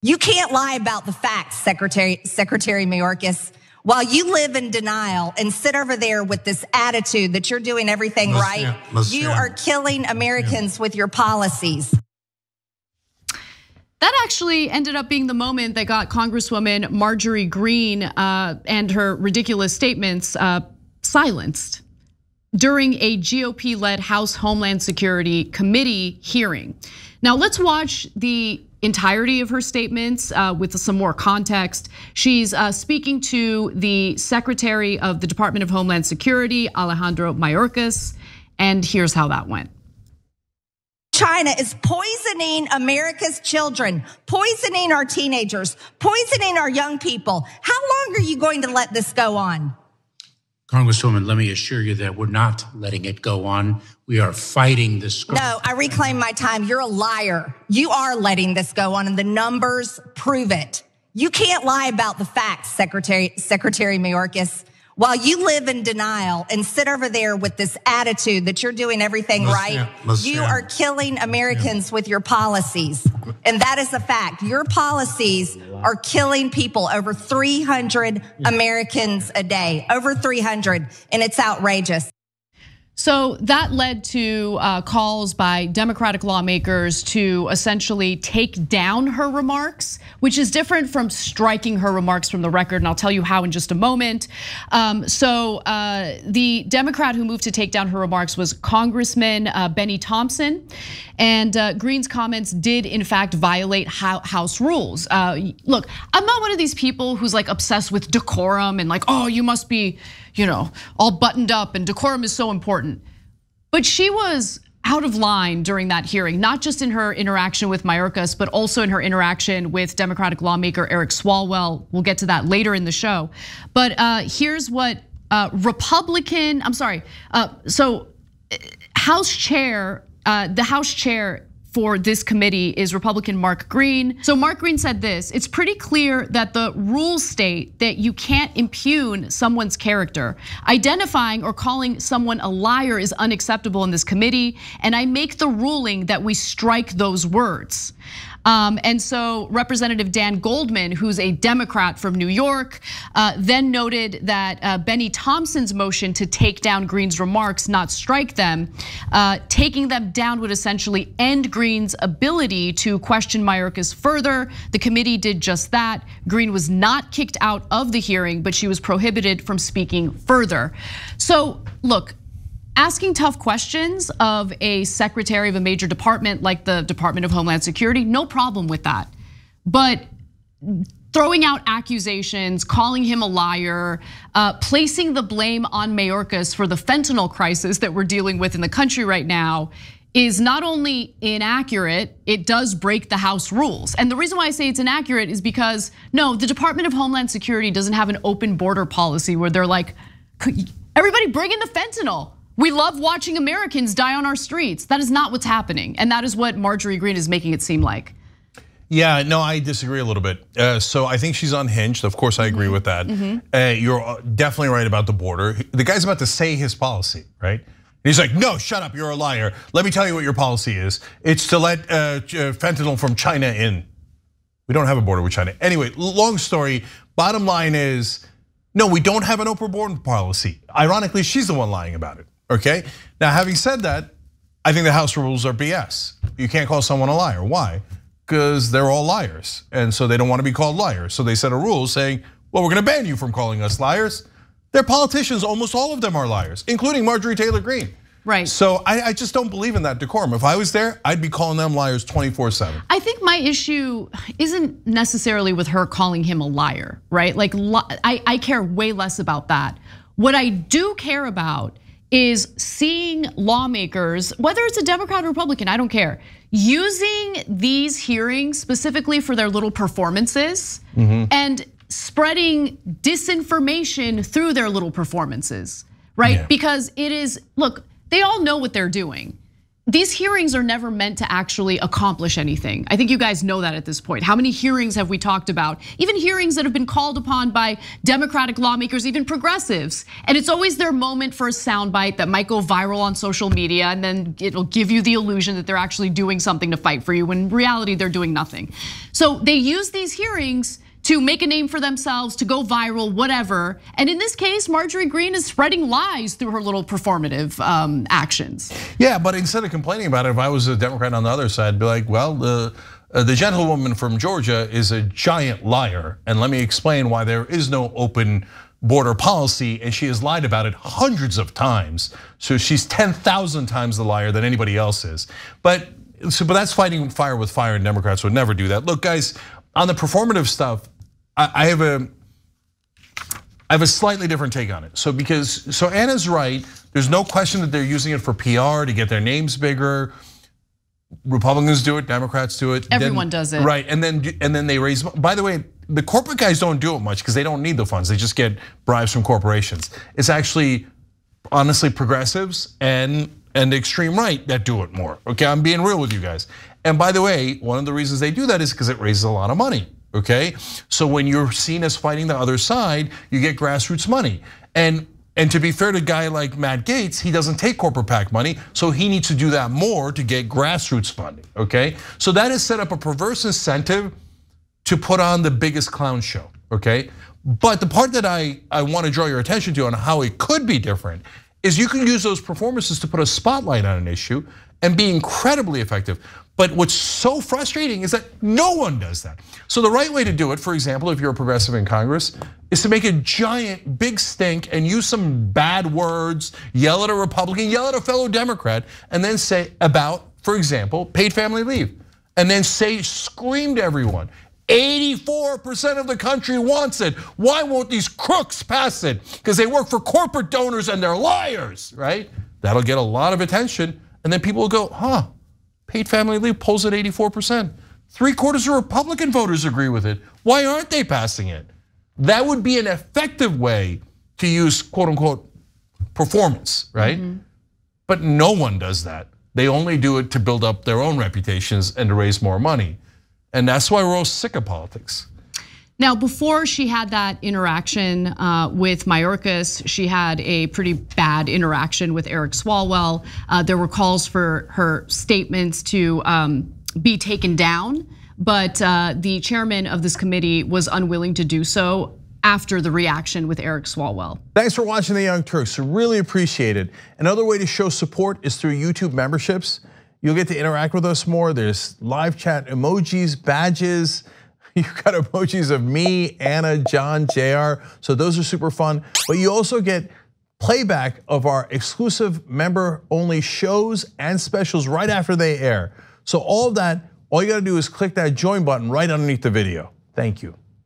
You can't lie about the facts, Secretary Mayorkas, while you live in denial and sit over there with this attitude that you're doing everything right. You are killing Americans with your policies. That actually ended up being the moment that got Congresswoman Marjorie Green and her ridiculous statements silenced during a GOP-led House Homeland Security Committee hearing. Now let's watch the entirety of her statements with some more context. She's speaking to the Secretary of the Department of Homeland Security, Alejandro Mayorkas, and here's how that went. China is poisoning America's children, poisoning our teenagers, poisoning our young people. How long are you going to let this go on? Congresswoman, let me assure you that we're not letting it go on. We are fighting this. No, I reclaim my time. You're a liar. You are letting this go on, and the numbers prove it. You can't lie about the facts, Secretary Mayorkas, while you live in denial and sit over there with this attitude that you're doing everything right. You are killing Americans with your policies. And that is a fact. Your policies are killing people, over 300 Americans a day, over 300, and it's outrageous. So that led to calls by Democratic lawmakers to essentially take down her remarks, which is different from striking her remarks from the record, and I'll tell you how in just a moment. The Democrat who moved to take down her remarks was Congressman Benny Thompson, and Green's comments did in fact violate House rules. Look, I'm not one of these people who's like obsessed with decorum and like, oh, you must be, you know, all buttoned up and decorum is so important. But she was out of line during that hearing, not just in her interaction with Mayorkas, but also in her interaction with Democratic lawmaker Eric Swalwell. We'll get to that later in the show. But here's what the House chair for this committee is Republican Mark Green. So Mark Green said this: it's pretty clear that the rules state that you can't impugn someone's character. Identifying or calling someone a liar is unacceptable in this committee, and I make the ruling that we strike those words. And so Representative Dan Goldman, who's a Democrat from New York, then noted that Benny Thompson's motion to take down Green's remarks, not strike them, taking them down would essentially end Green's ability to question Mayorkas further. The committee did just that. Green was not kicked out of the hearing, but she was prohibited from speaking further. So look, asking tough questions of a secretary of a major department like the Department of Homeland Security, no problem with that. But throwing out accusations, calling him a liar, placing the blame on Mayorkas for the fentanyl crisis that we're dealing with in the country right now is not only inaccurate, it does break the House rules. And the reason why I say it's inaccurate is because, no, the Department of Homeland Security doesn't have an open border policy where they're like, everybody bring in the fentanyl. We love watching Americans die on our streets. That is not what's happening. And that is what Marjorie Greene is making it seem like. Yeah, no, I disagree a little bit. So I think she's unhinged. Of course, I agree with that. You're definitely right about the border. The guy's about to say his policy, right? He's like, no, shut up, you're a liar. Let me tell you what your policy is. It's to let fentanyl from China in. We don't have a border with China. Anyway, long story, bottom line is, no, we don't have an open border policy. Ironically, she's the one lying about it. Okay, now having said that, I think the House rules are BS. You can't call someone a liar. Why? Because they're all liars, and so they don't want to be called liars. So they set a rule saying, well, we're gonna ban you from calling us liars. They're politicians, almost all of them are liars, including Marjorie Taylor Greene. Right. So I just don't believe in that decorum. If I was there, I'd be calling them liars 24/7. I think my issue isn't necessarily with her calling him a liar, right? Like, I care way less about that. What I do care about is seeing lawmakers, whether it's a Democrat or Republican, I don't care, using these hearings specifically for their little performances and spreading disinformation through their little performances, right? Yeah. Because it is, look, they all know what they're doing. These hearings are never meant to actually accomplish anything. I think you guys know that at this point. How many hearings have we talked about? Even hearings that have been called upon by Democratic lawmakers, even progressives. And it's always their moment for a soundbite that might go viral on social media, and then it'll give you the illusion that they're actually doing something to fight for you, when in reality they're doing nothing. So they use these hearings to make a name for themselves, to go viral, whatever. And in this case, Marjorie Greene is spreading lies through her little performative actions. Yeah, but instead of complaining about it, if I was a Democrat on the other side, I'd be like, well, the gentlewoman from Georgia is a giant liar. And let me explain why there is no open border policy, and she has lied about it hundreds of times. So she's 10,000 times the liar than anybody else is. But that's fighting fire with fire, and Democrats would never do that. Look, guys, on the performative stuff, I have a slightly different take on it. So Anna's right, there's no question that they're using it for PR to get their names bigger. Republicans do it, Democrats do it. Everyone does it. Right, and then they raise, by the way, the corporate guys don't do it much because they don't need the funds. They just get bribes from corporations. It's actually, honestly, progressives and the extreme right that do it more. Okay, I'm being real with you guys. And by the way, one of the reasons they do that is because it raises a lot of money. Okay, so when you're seen as fighting the other side, you get grassroots money. And to be fair to a guy like Matt Gaetz, he doesn't take corporate PAC money, so he needs to do that more to get grassroots funding. Okay, so that has set up a perverse incentive to put on the biggest clown show. Okay, but the part that I want to draw your attention to on how it could be different is you can use those performances to put a spotlight on an issue and be incredibly effective. But what's so frustrating is that no one does that. So the right way to do it, for example, if you're a progressive in Congress, is to make a giant big stink and use some bad words, yell at a Republican, yell at a fellow Democrat, and then say about, for example, paid family leave. And then say, scream to everyone, 84% of the country wants it. Why won't these crooks pass it? Because they work for corporate donors and they're liars, right? That'll get a lot of attention, and then people will go, huh? Paid family leave polls at 84%. 3/4 of Republican voters agree with it. Why aren't they passing it? That would be an effective way to use quote unquote performance, right? Mm-hmm. But no one does that. They only do it to build up their own reputations and to raise more money. And that's why we're all sick of politics. Now, before she had that interaction with Mayorkas, she had a pretty bad interaction with Eric Swalwell. There were calls for her statements to be taken down, but the chairman of this committee was unwilling to do so after the reaction with Eric Swalwell. Thanks for watching The Young Turks, really appreciate it. Another way to show support is through YouTube memberships. You'll get to interact with us more. There's live chat, emojis, badges. You've got emojis of me, Anna, John, JR. So those are super fun. But you also get playback of our exclusive member only shows and specials right after they air. So all of that, all you gotta do is click that join button right underneath the video. Thank you.